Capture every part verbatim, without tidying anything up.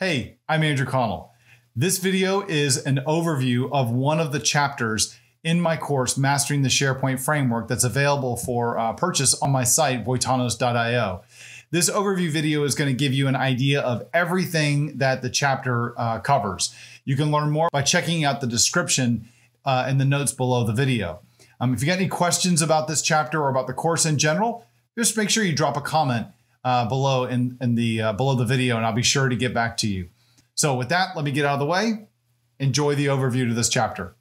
Hey, I'm Andrew Connell. This video is an overview of one of the chapters in my course, Mastering the SharePoint Framework, that's available for uh, purchase on my site, Voitanos dot i o. This overview video is going to give you an idea of everything that the chapter uh, covers. You can learn more by checking out the description uh, in the notes below the video. Um, if you got any questions about this chapter or about the course in general, just make sure you drop a comment uh, below in, in the uh, below the video, and I'll be sure to get back to you. So with that, let me get out of the way. Enjoy the overview to this chapter.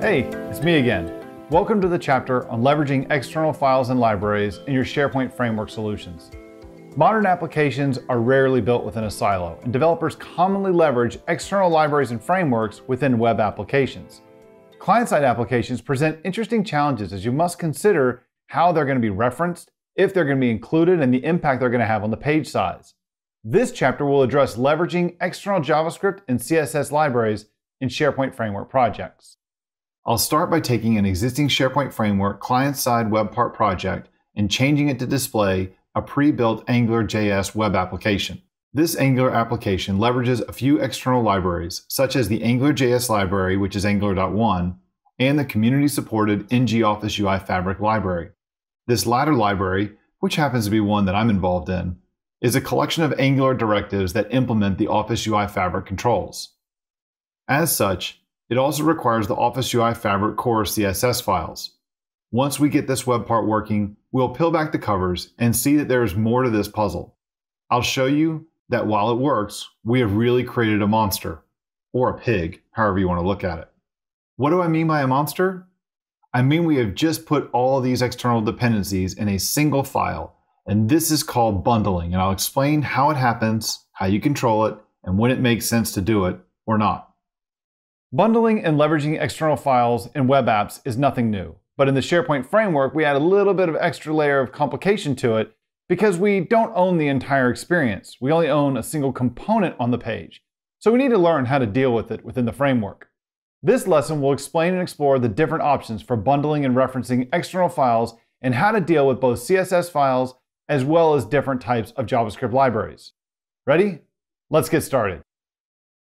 Hey, it's me again. Welcome to the chapter on leveraging external files and libraries in your SharePoint Framework solutions. Modern applications are rarely built within a silo, and developers commonly leverage external libraries and frameworks within web applications. Client-side applications present interesting challenges as you must consider how they're going to be referenced, if they're going to be included, and the impact they're going to have on the page size. This chapter will address leveraging external JavaScript and C S S libraries in SharePoint Framework projects. I'll start by taking an existing SharePoint Framework client-side web part project and changing it to display a pre-built AngularJS web application. This Angular application leverages a few external libraries, such as the AngularJS library, which is Angular dot one, and the community-supported ng-Office U I Fabric library. This latter library, which happens to be one that I'm involved in, is a collection of Angular directives that implement the Office U I Fabric controls. As such, it also requires the Office U I Fabric core C S S files. Once we get this web part working, we'll peel back the covers and see that there is more to this puzzle. I'll show you that while it works, we have really created a monster, or a pig, however you want to look at it. What do I mean by a monster? I mean we have just put all of these external dependencies in a single file, and this is called bundling, and I'll explain how it happens, how you control it, and when it makes sense to do it or not. Bundling and leveraging external files in web apps is nothing new, but in the SharePoint framework, we add a little bit of extra layer of complication to it because we don't own the entire experience. We only own a single component on the page, so we need to learn how to deal with it within the framework. This lesson will explain and explore the different options for bundling and referencing external files and how to deal with both C S S files as well as different types of JavaScript libraries. Ready? Let's get started.